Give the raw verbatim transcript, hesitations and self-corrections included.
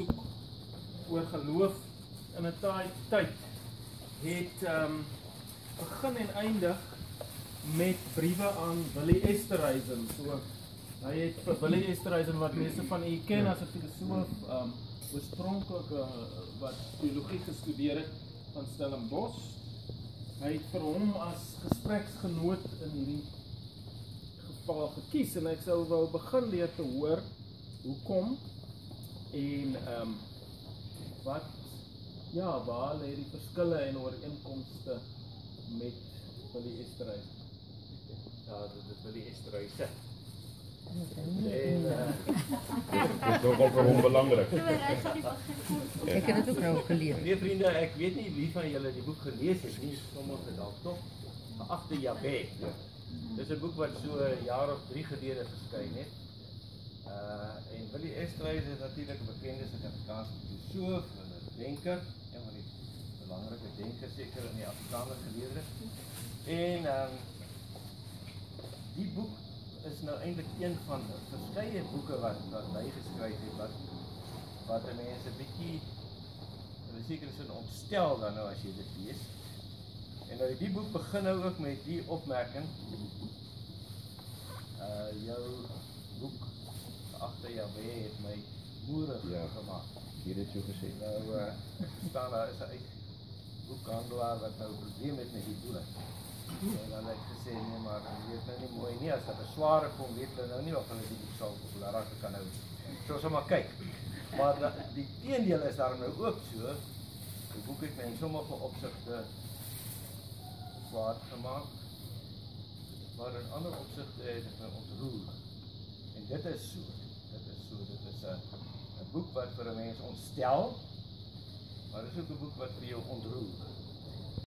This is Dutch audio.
onderzoek oor geloof in 'n taai tyd het um, begin en eindig met briewe aan Willie Esterhuyse. So, hy het vir Willie Esterhuyse, wat meeste van u ken as 'n filosoof, um, oorspronklik uh, wat teologie gestudeer het van Stellenbosch. Hy het vir hom as gespreksgenoot in hierdie geval gekies en ek sou wel begin leer te hoor hoekom en um, wat ja, waar lê die verskille en ooreenkomste met Willie Esterhuyse? Ja, dit is Willie Esterhuyse. En dit is nogal vir hom belangrik. Ek het dit ook nou gelees. Nee vriende, ek weet nie wie van julle die boek gelees het nie, sommige dalk tog. Geagte Jahwe. Dis 'n boek wat so een jaar of drie gelede verskyn het. Uh, en Willie Esterhuyse is natuurlik 'n bekende Suid-Afrikaanse filosoof, denker, een van die belangrike denkers seker in die Afrikaanse geleedere. En um, die boek is nou eintlik een van verskeie boeke wat wat hy geskryf het wat wat mense bietjie seker sin ontstel dan nou as jy dit lees. En nou die boek begin nou ook met die opmerking. Uh, jou boek Geagte Jahwe het my moerig ja, gemaakt. Jy het so gesê. Nou, uh, staan daar is 'n boekhandelaar wat nou probleem het met die boere. En dan het gesê, nee maar, weet nou nie mooi nie, as dat een zware kom, weet nou nou nie wat hulle die boek sal popularakke kan hou. So sal maar kyk. Maar da, die teendeel is daar nou ook so. Die boek het my in sommige opsigte kwaad gemaakt. Maar in ander opsigte het het my ontroer. En dit is so. Dit is so, dit is een uh, boek wat vir een mens ontstel, maar dit is ook een boek wat vir jou ontroer.